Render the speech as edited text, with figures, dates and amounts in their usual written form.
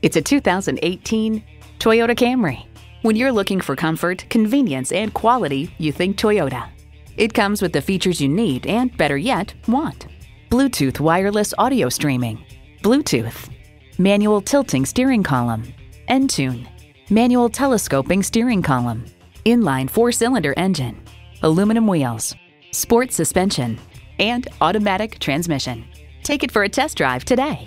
It's a 2018 Toyota Camry. When you're looking for comfort, convenience, and quality, you think Toyota. It comes with the features you need and, better yet, want. Bluetooth wireless audio streaming, Bluetooth, manual tilting steering column, Entune, manual telescoping steering column, inline four-cylinder engine, aluminum wheels, sport suspension, and automatic transmission. Take it for a test drive today.